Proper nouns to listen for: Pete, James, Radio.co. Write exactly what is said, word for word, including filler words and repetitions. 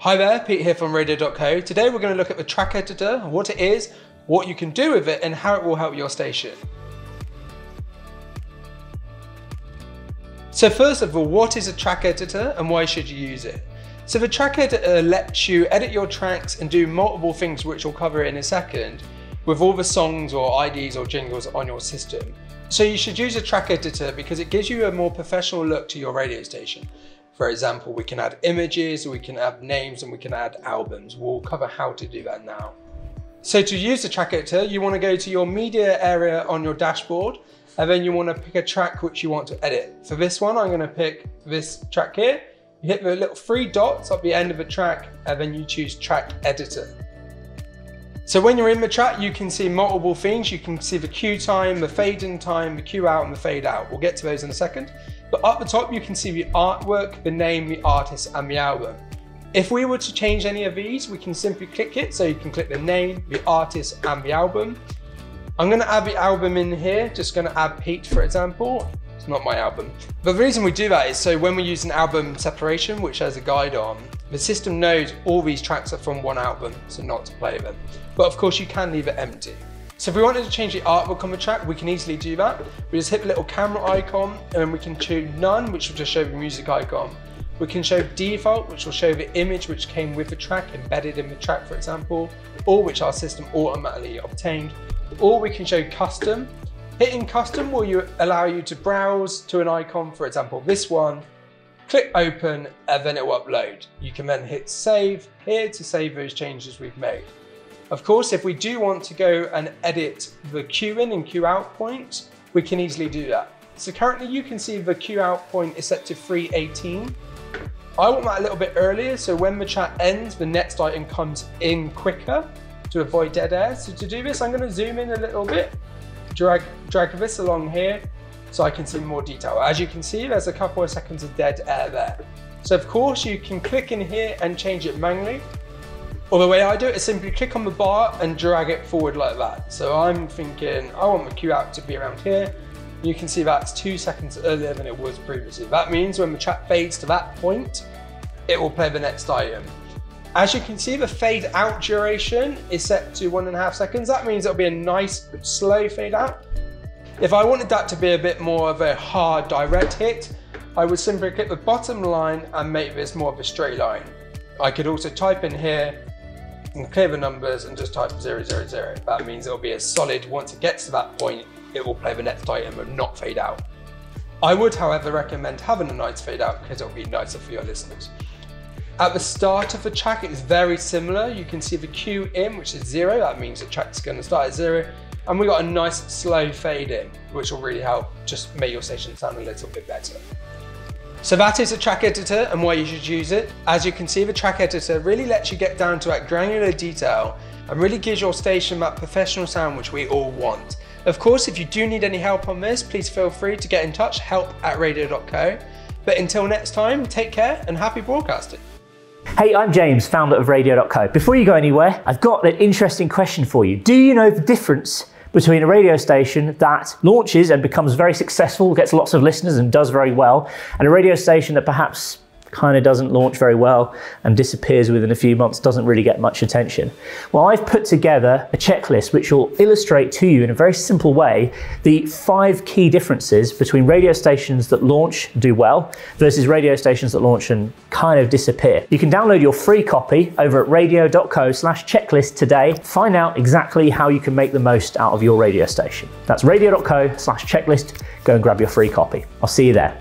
Hi there, Pete here from radio dot co. Today we're going to look at the track editor, what it is, what you can do with it, and how it will help your station. So first of all, what is a track editor and why should you use it? So the track editor lets you edit your tracks and do multiple things, which we'll cover in a second, with all the songs or I Ds or jingles on your system. So you should use a track editor because it gives you a more professional look to your radio station. For example, we can add images, we can add names, and we can add albums. We'll cover how to do that now. So to use the track editor, you want to go to your media area on your dashboard, and then you want to pick a track which you want to edit. For this one, I'm going to pick this track here. You hit the little three dots at the end of the track, and then you choose track editor. So when you're in the track, you can see multiple things. You can see the cue time, the fade in time, the cue out, and the fade out. We'll get to those in a second. But up the top, you can see the artwork, the name, the artist, and the album. If we were to change any of these, we can simply click it. So you can click the name, the artist, and the album. I'm gonna add the album in here. Just gonna add Pete, for example. It's not my album. But the reason we do that is so when we use an album separation, which has a guide on, the system knows all these tracks are from one album, so not to play them. But of course, you can leave it empty. So if we wanted to change the artwork on the track, we can easily do that. We just hit the little camera icon, and then we can choose none, which will just show the music icon. We can show default, which will show the image which came with the track, embedded in the track, for example, or which our system automatically obtained. Or we can show custom. Hitting custom will you allow you to browse to an icon, for example, this one. Click open, and then it will upload. You can then hit save here to save those changes we've made. Of course, if we do want to go and edit the cue in and cue out point, we can easily do that. So currently you can see the cue out point is set to three eighteen. I want that a little bit earlier, so when the track ends, the next item comes in quicker to avoid dead air. So to do this, I'm gonna zoom in a little bit, drag, drag this along here so I can see more detail. As you can see, there's a couple of seconds of dead air there. So of course you can click in here and change it manually. Or the way I do it is simply click on the bar and drag it forward like that. So I'm thinking, I want the cue out to be around here. You can see that's two seconds earlier than it was previously. That means when the track fades to that point, it will play the next item. As you can see, the fade out duration is set to one and a half seconds. That means it'll be a nice, slow fade out. If I wanted that to be a bit more of a hard direct hit, I would simply click the bottom line and make this more of a straight line. I could also type in here, and clear the numbers and just type zero, zero, zero. That means it'll be a solid, once it gets to that point, it will play the next item and not fade out. I would, however, recommend having a nice fade out because it'll be nicer for your listeners. At the start of the track, it's very similar. You can see the cue in, which is zero. That means the track's gonna start at zero. And we got a nice slow fade in, which will really help just make your station sound a little bit better. So that is the track editor and why you should use it. As you can see, the track editor really lets you get down to that granular detail and really gives your station that professional sound which we all want. Of course, if you do need any help on this, please feel free to get in touch, help at radio dot co. But until next time, take care and happy broadcasting. Hey, I'm James, founder of radio dot co. Before you go anywhere, I've got an interesting question for you. Do you know the difference between a radio station that launches and becomes very successful, gets lots of listeners and does very well, and a radio station that perhaps kind of doesn't launch very well and disappears within a few months, doesn't really get much attention? Well, I've put together a checklist which will illustrate to you in a very simple way the five key differences between radio stations that launch, do well, versus radio stations that launch and kind of disappear. You can download your free copy over at radio dot co slash checklist today. Find out exactly how you can make the most out of your radio station. That's radio dot co slash checklist. Go and grab your free copy. I'll see you there.